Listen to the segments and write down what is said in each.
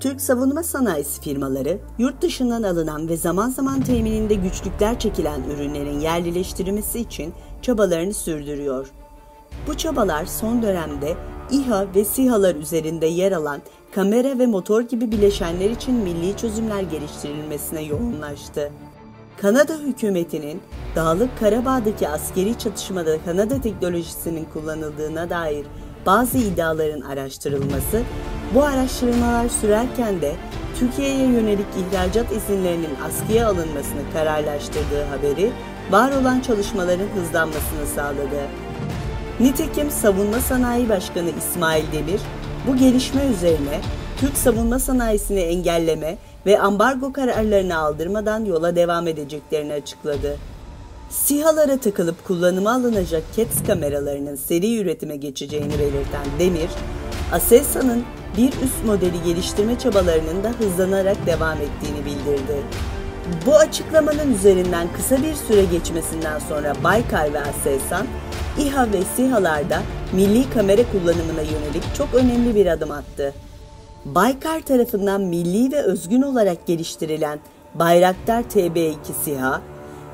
Türk savunma sanayisi firmaları, yurt dışından alınan ve zaman zaman temininde güçlükler çekilen ürünlerin yerlileştirilmesi için çabalarını sürdürüyor. Bu çabalar son dönemde İHA ve SİHA'lar üzerinde yer alan kamera ve motor gibi bileşenler için milli çözümler geliştirilmesine yoğunlaştı. Kanada hükümetinin Dağlık Karabağ'daki askeri çatışmada Kanada teknolojisinin kullanıldığına dair bazı iddiaların araştırılması, bu araştırmalar sürerken de Türkiye'ye yönelik ihracat izinlerinin askıya alınmasını kararlaştırdığı haberi, var olan çalışmaların hızlanmasını sağladı. Nitekim Savunma Sanayi Başkanı İsmail Demir, bu gelişme üzerine Türk savunma sanayisini engelleme ve ambargo kararlarını aldırmadan yola devam edeceklerini açıkladı. SİHA'lara takılıp kullanıma alınacak CATS kameralarının seri üretime geçeceğini belirten Demir, ASELSAN'ın bir üst modeli geliştirme çabalarının da hızlanarak devam ettiğini bildirdi. Bu açıklamanın üzerinden kısa bir süre geçmesinden sonra Baykar ve ASELSAN, İHA ve SİHA'larda milli kamera kullanımına yönelik çok önemli bir adım attı. Baykar tarafından milli ve özgün olarak geliştirilen Bayraktar TB2 SİHA,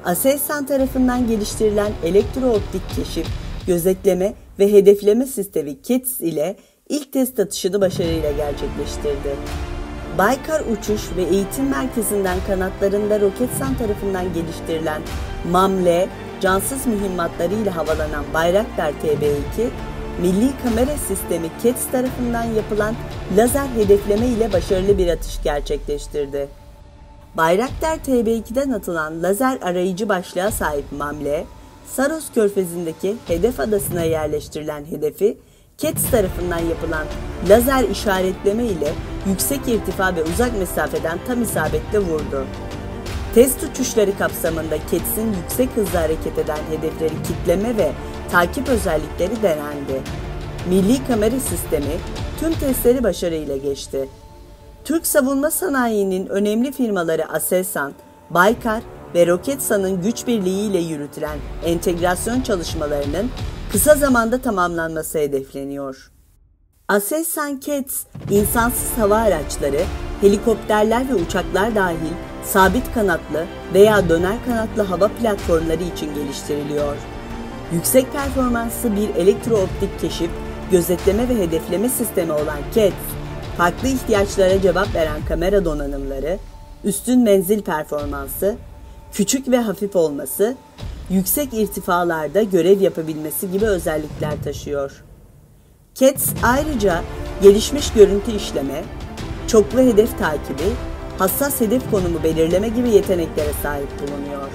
ASELSAN tarafından geliştirilen elektrooptik keşif, gözetleme ve hedefleme sistemi CATS ile ilk test atışını başarıyla gerçekleştirdi. Baykar Uçuş ve Eğitim Merkezi'nden kanatlarında Roketsan tarafından geliştirilen MAM-L cansız mühimmatlarıyla havalanan Bayraktar TB2, milli kamera sistemi CATS tarafından yapılan lazer hedefleme ile başarılı bir atış gerçekleştirdi. Bayraktar TB2'den atılan lazer arayıcı başlığa sahip MAM-L, Saros Körfezi'ndeki hedef adasına yerleştirilen hedefi, CATS tarafından yapılan lazer işaretleme ile yüksek irtifa ve uzak mesafeden tam isabetle vurdu. Test uçuşları kapsamında CATS'in yüksek hızla hareket eden hedefleri kitleme ve takip özellikleri denendi. Milli kamera sistemi tüm testleri başarıyla geçti. Türk savunma sanayinin önemli firmaları ASELSAN, Baykar ve Roketsan'ın güç birliğiyle yürütülen entegrasyon çalışmalarının kısa zamanda tamamlanması hedefleniyor. ASELSAN CATS, insansız hava araçları, helikopterler ve uçaklar dahil sabit kanatlı veya döner kanatlı hava platformları için geliştiriliyor. Yüksek performanslı bir elektrooptik keşif, gözetleme ve hedefleme sistemi olan CATS, farklı ihtiyaçlara cevap veren kamera donanımları, üstün menzil performansı, küçük ve hafif olması, yüksek irtifalarda görev yapabilmesi gibi özellikler taşıyor. CATS ayrıca gelişmiş görüntü işleme, çoklu hedef takibi, hassas hedef konumu belirleme gibi yeteneklere sahip bulunuyor.